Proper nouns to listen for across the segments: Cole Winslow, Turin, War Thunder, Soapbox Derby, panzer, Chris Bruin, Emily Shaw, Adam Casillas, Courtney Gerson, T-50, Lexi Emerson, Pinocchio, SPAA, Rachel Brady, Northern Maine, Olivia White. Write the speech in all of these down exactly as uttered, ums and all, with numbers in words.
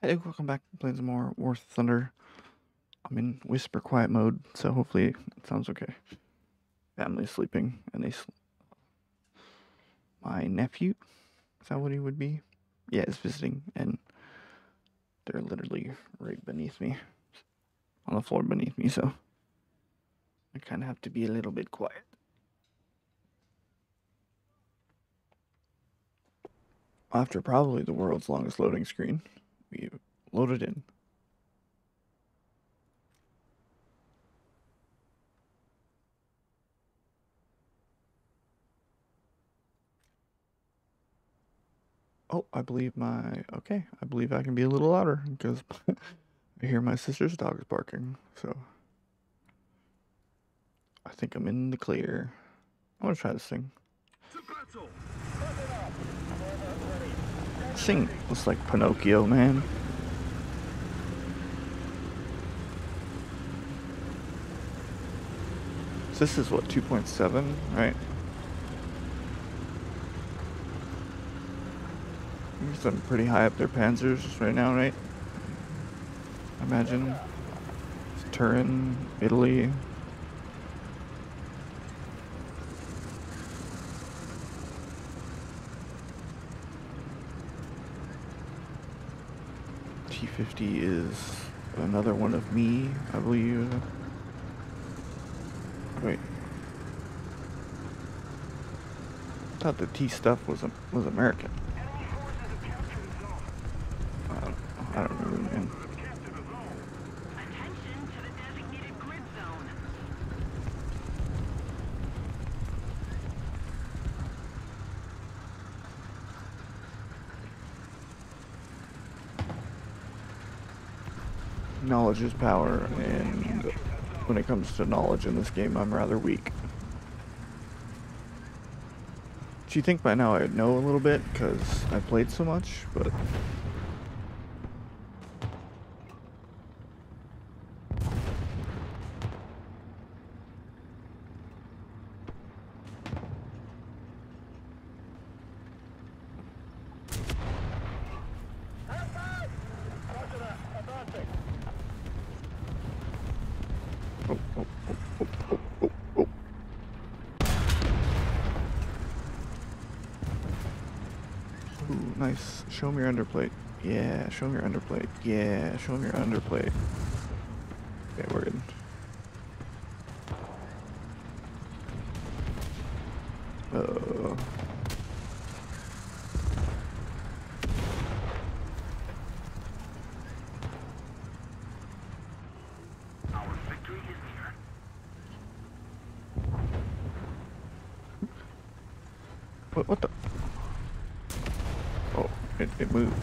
Hey, welcome back. I'm playing some more War Thunder. I'm in whisper quiet mode, so hopefully it sounds okay. Family's sleeping, and they sl my nephew, is that what he would be? Yeah, is visiting, and they're literally right beneath me, on the floor beneath me, so I kind of have to be a little bit quiet. After probably the world's longest loading screen, we loaded in. Oh, I believe my, okay, I believe I can be a little louder because I hear my sister's dog is barking, so I think I'm in the clear. I want to try this thing. Sing looks like Pinocchio, man. So this is what, two point seven, right? I'm pretty high up their panzers right now, right? I imagine. It's Turin, Italy. T fifty is another one of me, I believe. Wait. I thought the T stuff was um, was American. I don't, I don't remember, man. Attention to the designated grid zone. Knowledge is power, and when it comes to knowledge in this game, I'm rather weak. Do you think by now I'd know a little bit, because I played so much, but... Nice. Show me your underplate. Yeah, show me your underplate. Yeah, show me your underplate. Okay, we're good. Uh-oh. Our victory is near. What, what the? It, it moved.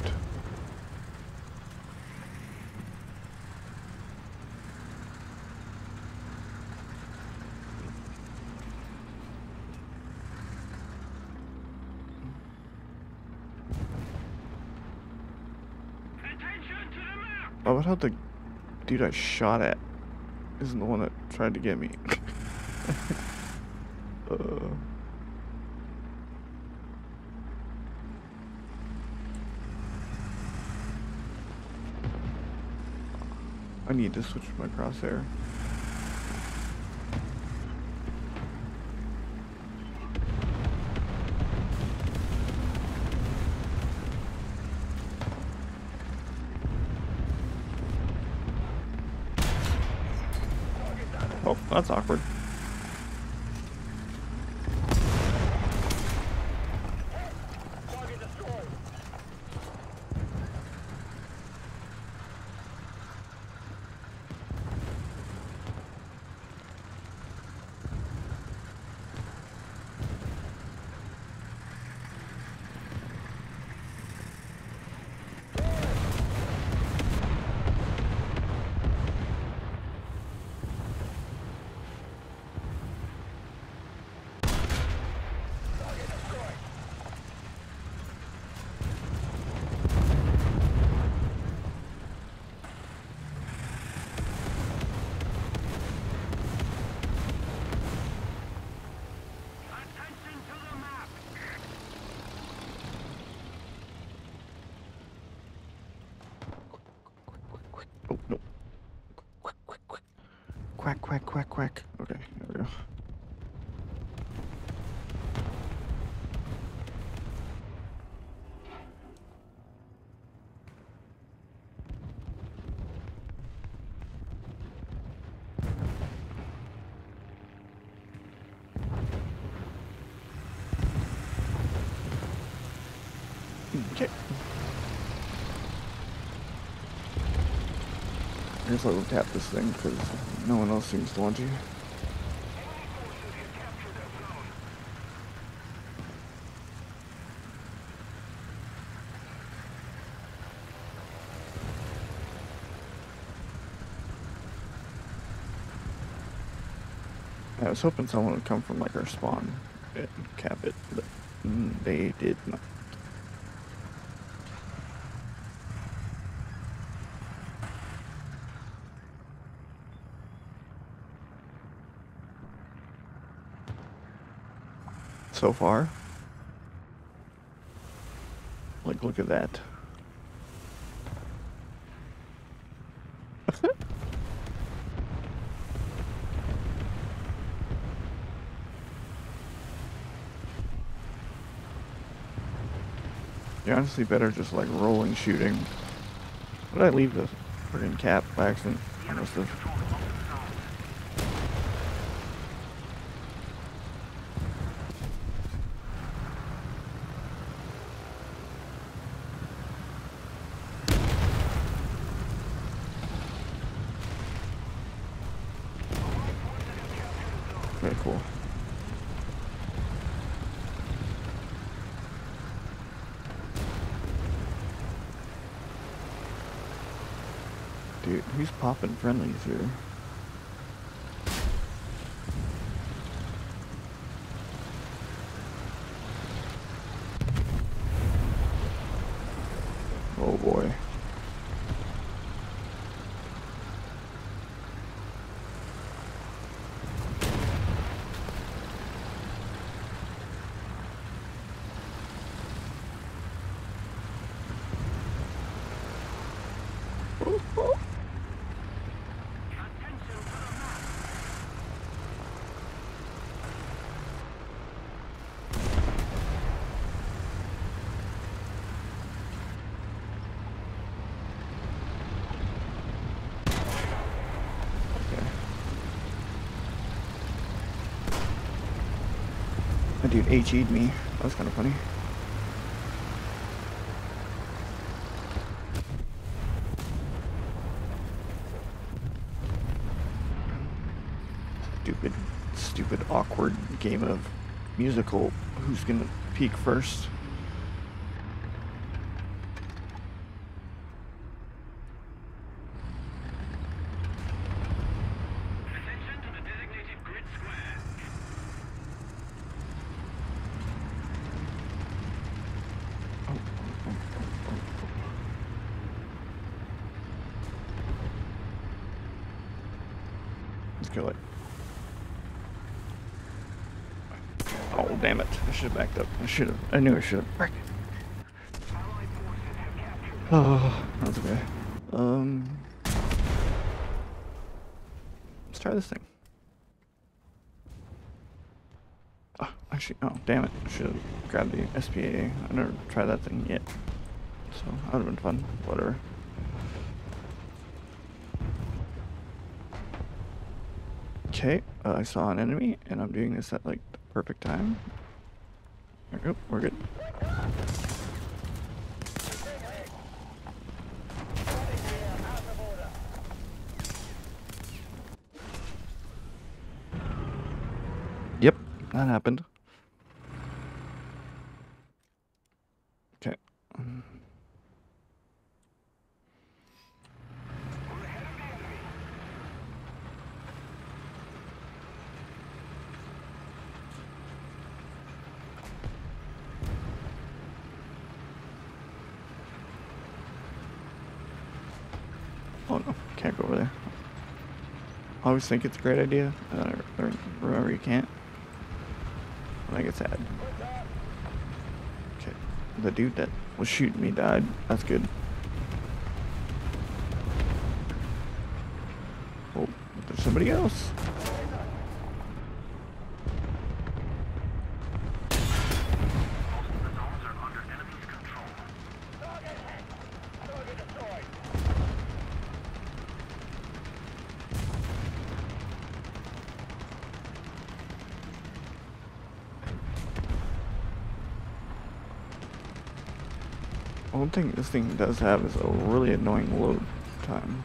Attention to the map. Oh, what about the dude I shot at? Isn't the one that tried to get me? uh. I need to switch my crosshair. Oh, that's awkward. quack, quack, quack. Okay, there we go. I will tap this thing because no one else seems to want to. I was hoping someone would come from like our spawn and cap it, but they did not. So far, like, look at that. You're honestly better just like rolling shooting. Did I leave the friggin' cap by accident? I must have. Dude, who's popping friendlies here? Oh boy. Dude, H E'd me. That was kind of funny. Stupid, stupid, awkward game of musical. Who's gonna peek first? Kill it. Oh, damn it. I should have backed up. I should have. I knew I should have backed up. Oh, that's okay. Um, let's try this thing. Oh, actually, oh, damn it. I should have grabbed the S P A A. I never tried that thing yet. So, that would have been fun. Whatever. Okay, uh, I saw an enemy, and I'm doing this at, like, the perfect time. There we go, we're good. Yep, that happened. Okay. Oh no, can't go over there. I always think it's a great idea, and then I re remember you can't. And I get sad. Okay, the dude that was shooting me died. That's good. Oh, there's somebody else. One thing this thing does have is a really annoying load time.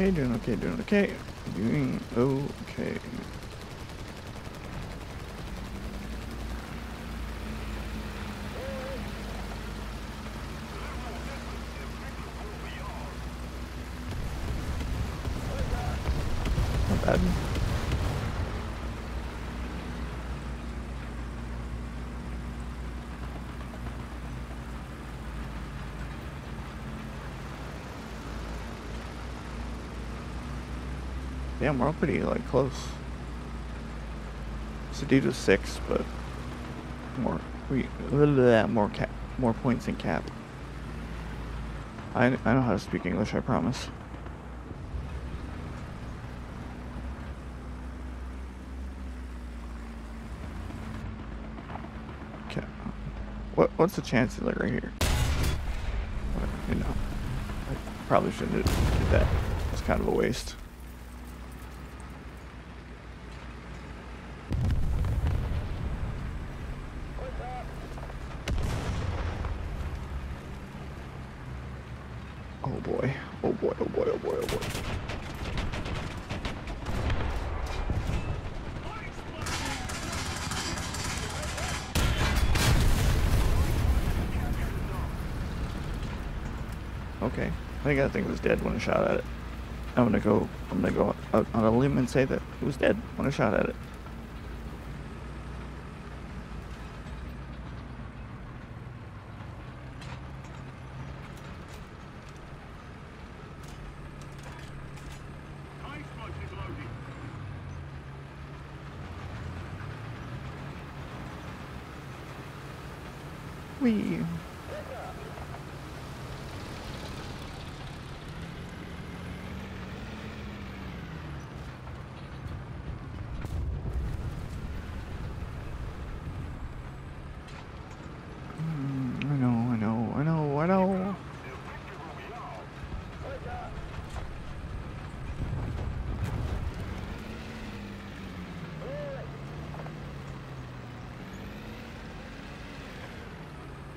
Okay, doing okay, doing okay, doing okay, doing okay. Not bad. Damn, we're all pretty, like, close. So due to six, but more, we, more cap, more points in cap. I, I know how to speak English, I promise. Okay. What, what's the chances, like, right here? You know, I probably shouldn't have did that. It's kind of a waste. Okay, I think that thing was dead when I shot at it. I'm gonna go, I'm gonna go out on a limb and say that it was dead when I shot at it. Whee!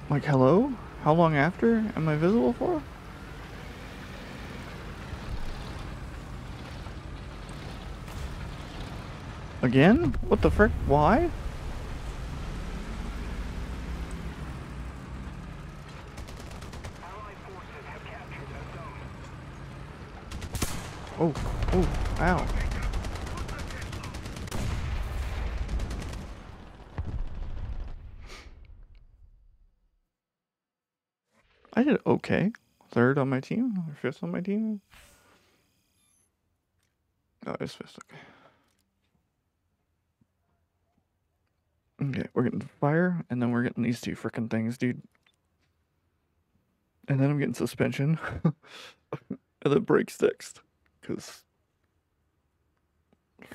Like, hello? How long after am I visible for? Again? What the frick? Why? Oh, oh, ow. I did okay. Third on my team, or fifth on my team. Oh, it's fifth. Okay. Okay, we're getting fire, and then we're getting these two frickin' things, dude. And then I'm getting suspension, and then brakes next, cause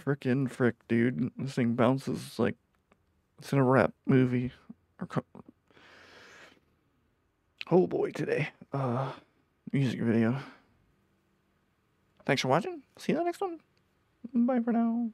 frickin' frick, dude. This thing bounces like it's in a rap movie or. Oh boy, today. Uh, music video. Thanks for watching. See you in the next one. Bye for now.